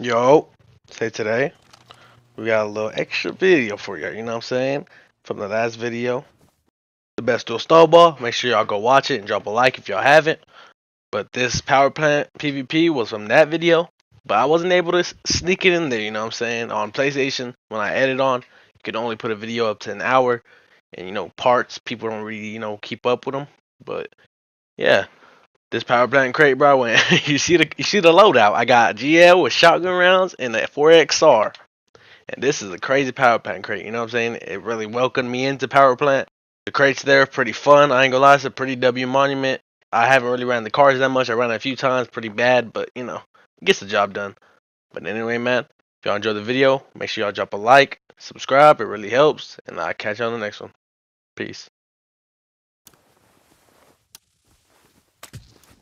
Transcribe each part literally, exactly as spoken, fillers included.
Yo, say today we got a little extra video for you, you know what I'm saying? From the last video, the best dual snowball. Make sure y'all go watch it and drop a like if y'all haven't. But this power plant PvP was from that video, but I wasn't able to sneak it in there, you know what I'm saying? On PlayStation, when I edit on, you could only put a video up to an hour, and you know, parts, people don't really, you know, keep up with them. But yeah. This power plant crate, bro, went. you see the you see the loadout. I got G L with shotgun rounds and a four X R. And this is a crazy power plant crate, you know what I'm saying? It really welcomed me into power plant. The crates there are pretty fun. I ain't gonna lie, it's a pretty W monument. I haven't really ran the cars that much. I ran it a few times, pretty bad, but you know, it gets the job done. But anyway, man, if y'all enjoyed the video, make sure y'all drop a like, subscribe, it really helps, and I'll catch y'all on the next one. Peace.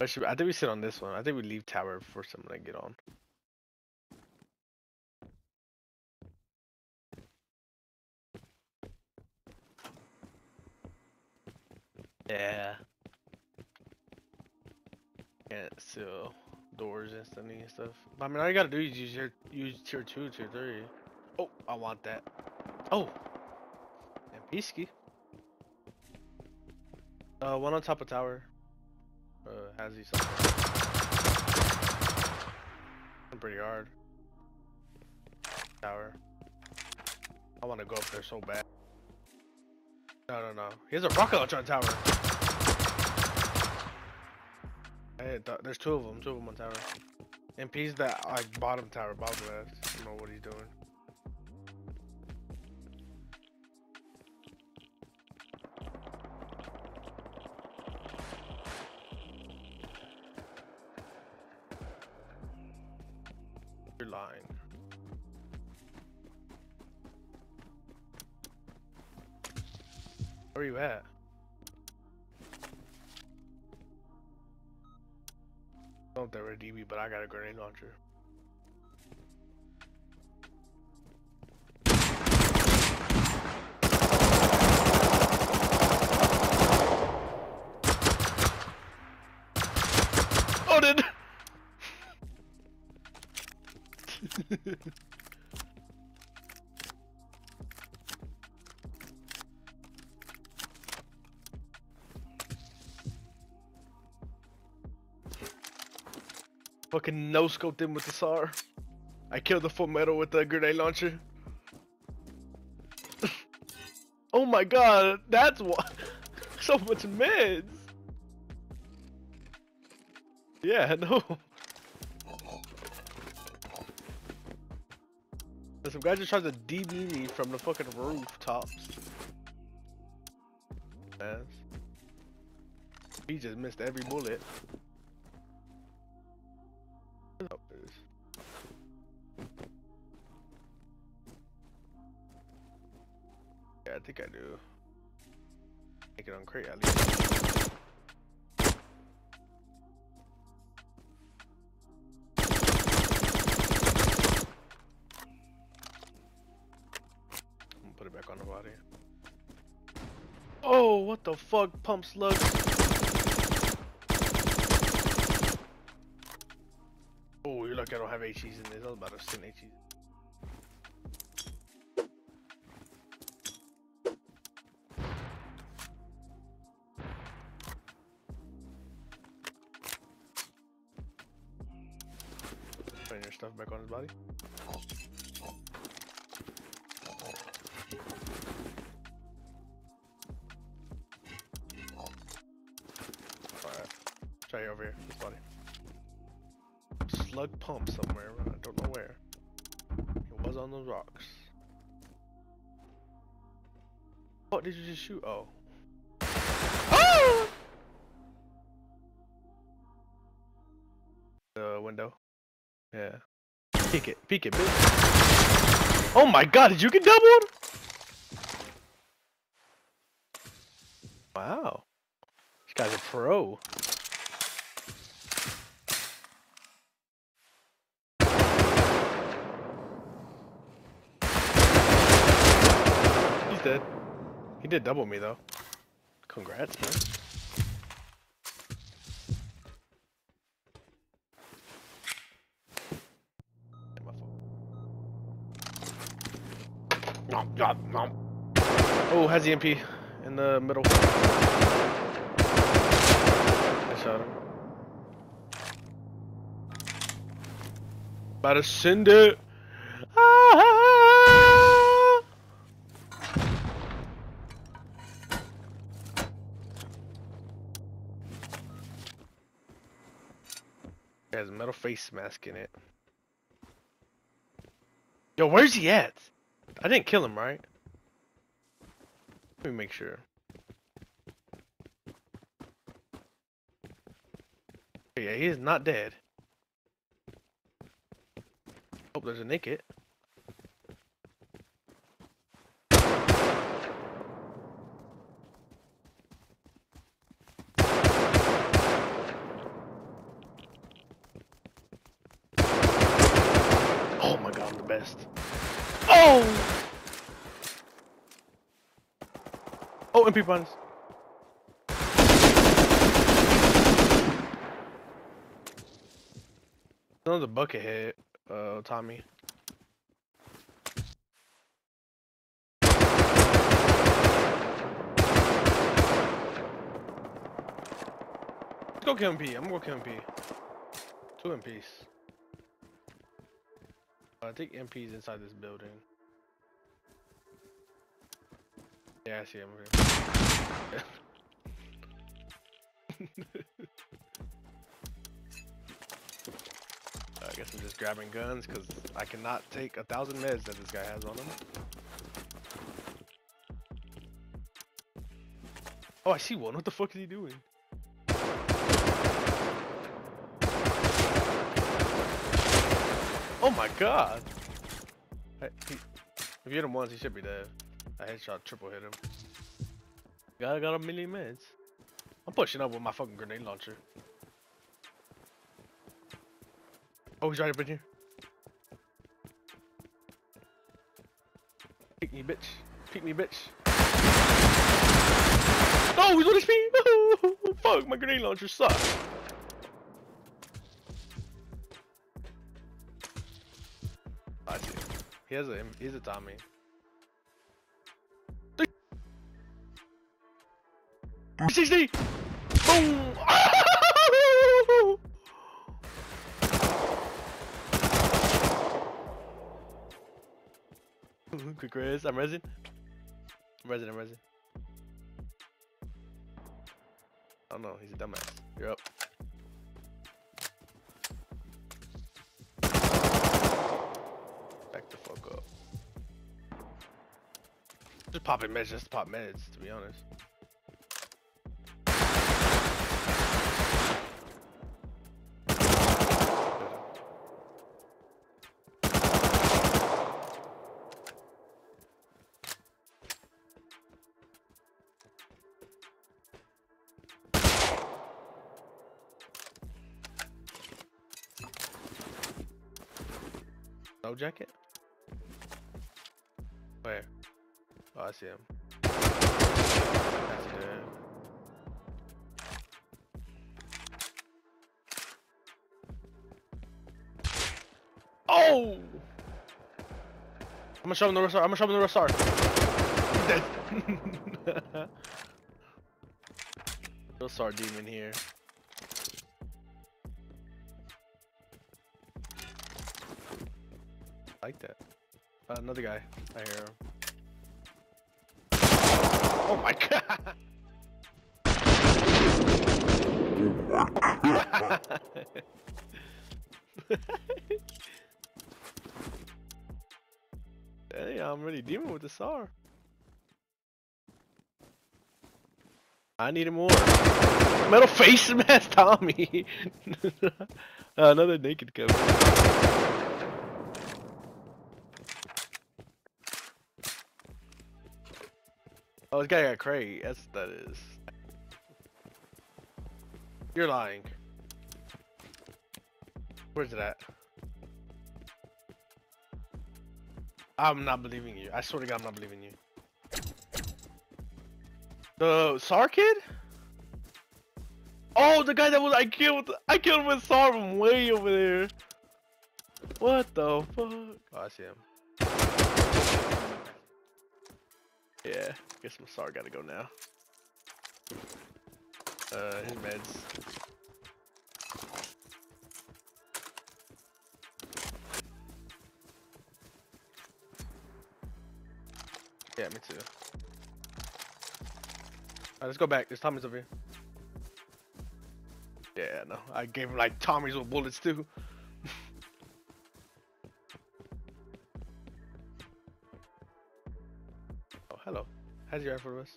I think we sit on this one. I think we leave tower before someone can get on. Yeah. Can't seal doors instantly and stuff. But I mean, all you gotta do is use your use tier two, tier three. Oh, I want that. Oh, and Pisky. Uh, one on top of tower. Uh, has he something? Pretty hard. Tower. I want to go up there so bad. No, no, no. He has a rocket launcher on tower. Hey, th there's two of them. Two of them on tower. And P's that like bottom tower, bottom left. I don't know what he's doing. Line. Where are you at? I don't think we're D B, but I got a grenade launcher. Oh, dude! Fucking no scoped him with the S A R. I killed the full metal with the grenade launcher. Oh my god, that's what so much meds. Yeah, no. Some guy just tried to D B me from the fucking rooftops. Yes. He just missed every bullet. Yeah, I think I do. Make it on crate at least. Put it back on the body. Oh, what the fuck? Pump slug. Oh, you're lucky I don't have H Es in this. I was about to send H Es. Putting your stuff back on his body. Try over here, this body. Slug pump somewhere, I don't know where. It was on those rocks. What did you just shoot? Oh. Oh! The window. Yeah. Peek it, peek it, bitch. Oh my god, did you get doubled? Wow. This guy's a pro. Dead. He did double me though. Congrats, man. Damn, I Oh, has the M P in the middle. I shot him. About to send it. Ah! It has a metal face mask in it. Yo, where's he at? I didn't kill him, right? Let me make sure. Oh, yeah, he is not dead. Oh, there's a naked. Oh my god, I'm the best. Oh! Oh, M P buns. Another bucket hit, uh, Tommy. Let's go kill M P. I'm gonna go kill M P. Two M Ps. I think M P's inside this building. Yeah, I see him. I guess I'm just grabbing guns because I cannot take a thousand meds that this guy has on him. Oh, I see one. What the fuck is he doing? Oh my god! I, he, if you hit him once, he should be dead. I headshot, triple hit him. I got a million meds. I'm pushing up with my fucking grenade launcher. Oh, he's right up in here. Peek me, bitch. Peek me, bitch. Oh, he's on his feet. Oh, fuck, my grenade launcher sucks. Oh, I see him. He has a, he's a Tommy. sixty! Boom! Oh. Quick res, I'm resin. I'm resin, I'm resin. Oh no, he's a dumbass. You're up. Back the fuck up. Just popping meds, just pop meds, to be honest. No jacket? Where? Oh, I see him. I see him. Oh! I'm gonna shove him the rest. I'm gonna shove him the rest. He's dead. Little star demon here. Like that. Uh, another guy. I hear him. Oh my god! Hey, I'm really dealing with the S A R. I need more. Metal face mask, Tommy. uh, another naked cover. Oh, this guy got cray. That's what that is. You're lying. Where's it at? I'm not believing you. I swear to God, I'm not believing you. The S A R kid? Oh, the guy that was I killed. I killed him with S A R from way over there. What the fuck? Oh, I see him. Yeah, I guess Masar gotta go now. Uh, his meds. Yeah, me too. Alright, let's go back. There's Tommies over here. Yeah, no. I gave him like Tommies with bullets too. Oh, hello. How's your eye for us?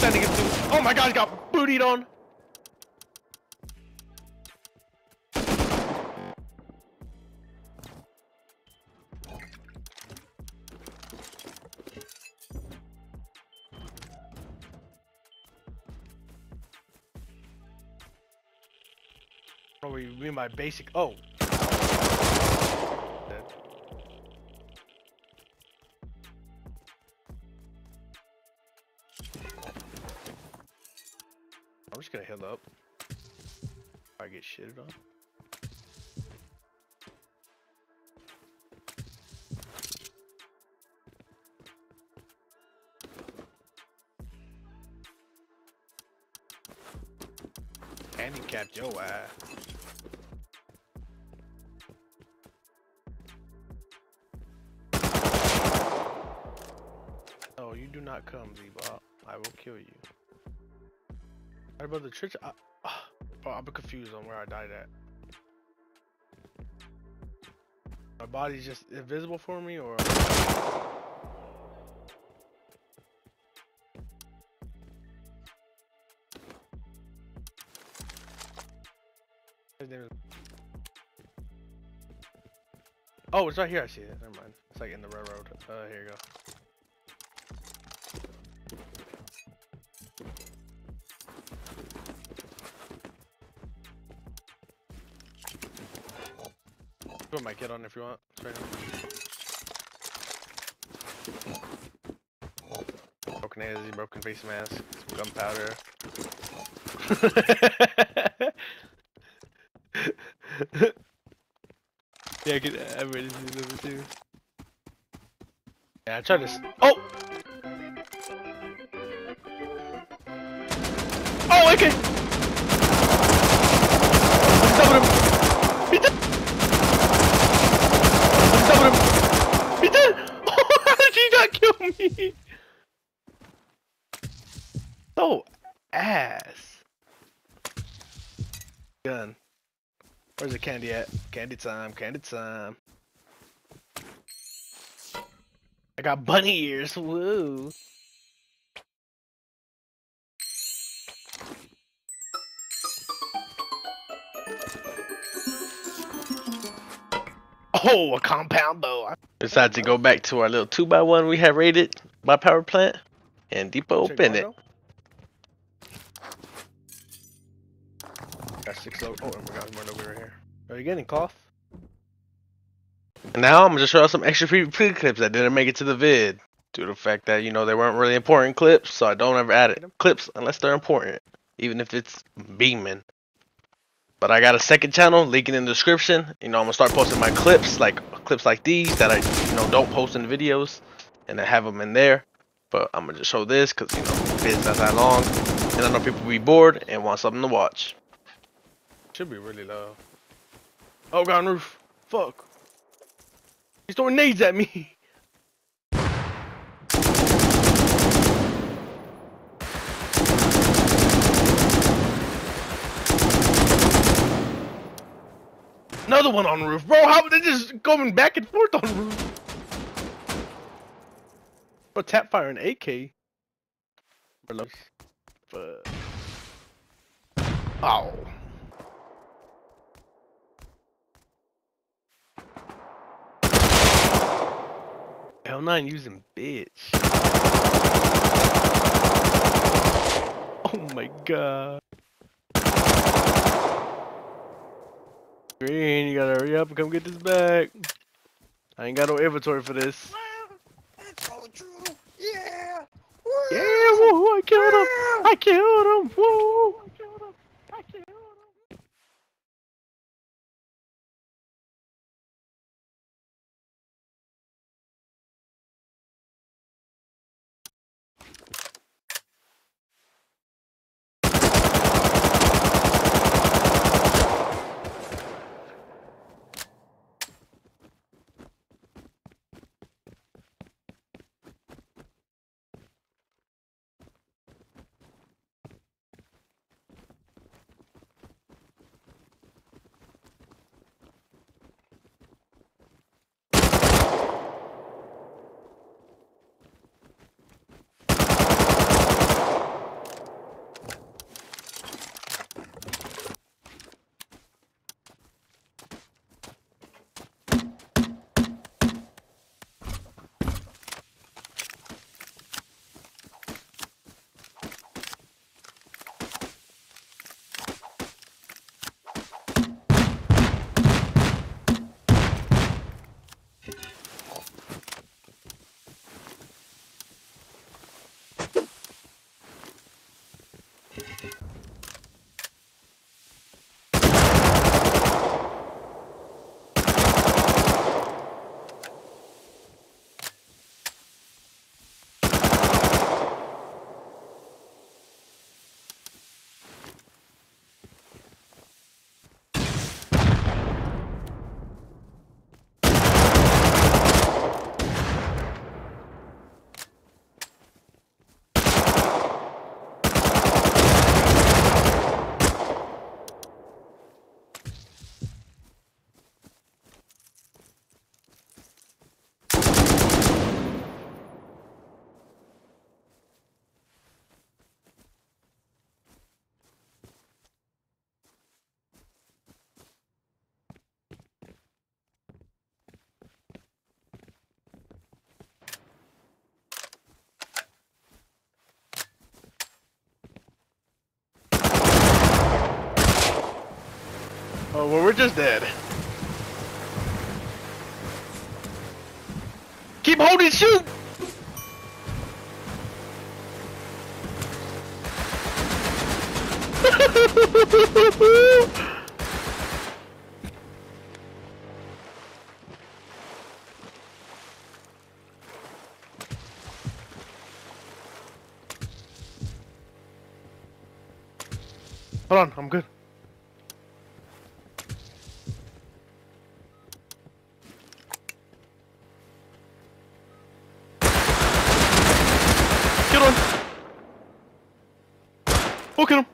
Standing him too. Oh my God, he got bootied on. We my basic. Oh, dead. I'm just gonna heal up. I get shitted on. Handicapped your ass. You do not come, Z-Bob. I will kill you. Alright, brother, church. I, oh, I'm confused on where I died at. My body's just invisible for me, or. His name is... Oh, it's right here. I see it. Never mind. It's like in the railroad. Uh, here you go. Put my kid on if you want. It's right here. Broken A Z, broken face mask, some gunpowder. Yeah, I could I ready to deliver too. Yeah, I tried to Oh! Oh, okay! So ass. Gun. Where's the candy at? Candy time, candy time. I got bunny ears. Woo. Oh, a compound bow. Decided to go back to our little two by one we had raided by power plant, and Depot opened it. Got six low. Oh, and we got one over here. Are you getting cough? And now I'm gonna show out some extra pre clips that didn't make it to the vid due to the fact that, you know, they weren't really important clips, so I don't ever add it. Clips unless they're important, even if it's beaming. But I got a second channel, link in the description. You know, I'm gonna start posting my clips, like clips like these that I, you know, don't post in videos, and I have them in there. But I'm gonna just show this because, you know, it's not that long, and I know people be bored and want something to watch. Should be really low. Oh God, roof! Fuck! He's throwing nades at me. Another one on the roof, bro. How they just going back and forth on the roof? Bro, tap fire an A K. But ow. L nine using bitch. Oh my God. Green, you gotta hurry up and come get this back. I ain't got no inventory for this. Well, that's all true. Yeah. Woo. Yeah, woohoo, I killed him. I killed him. Woo. I killed him. I killed him. Oh, well, we're just dead. Keep holding, shoot! Hold on, I'm good. Get on! Look at him!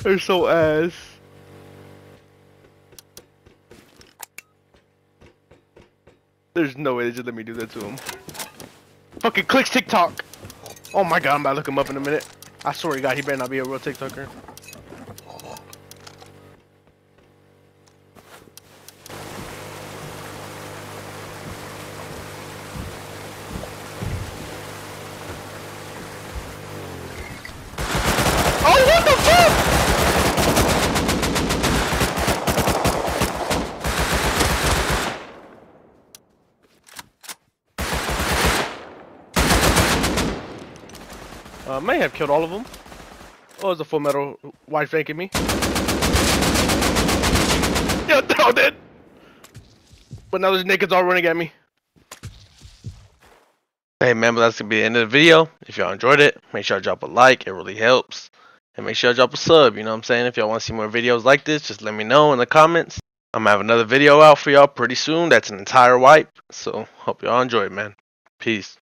They're so ass. There's no way they just let me do that to him. Fucking clicks TikTok. Oh my god, I'm about to look him up in a minute. I swear to god, he better not be a real TikToker. I uh, may have killed all of them. Oh, there's a Full Metal wide faking me. Yeah, they're all dead. But now those niggas all running at me. Hey man, but that's gonna be the end of the video. If y'all enjoyed it, make sure y'all drop a like, it really helps. And make sure y'all drop a sub, you know what I'm saying? If y'all wanna see more videos like this, just let me know in the comments. I'm gonna have another video out for y'all pretty soon. That's an entire wipe. So hope y'all enjoy it, man. Peace.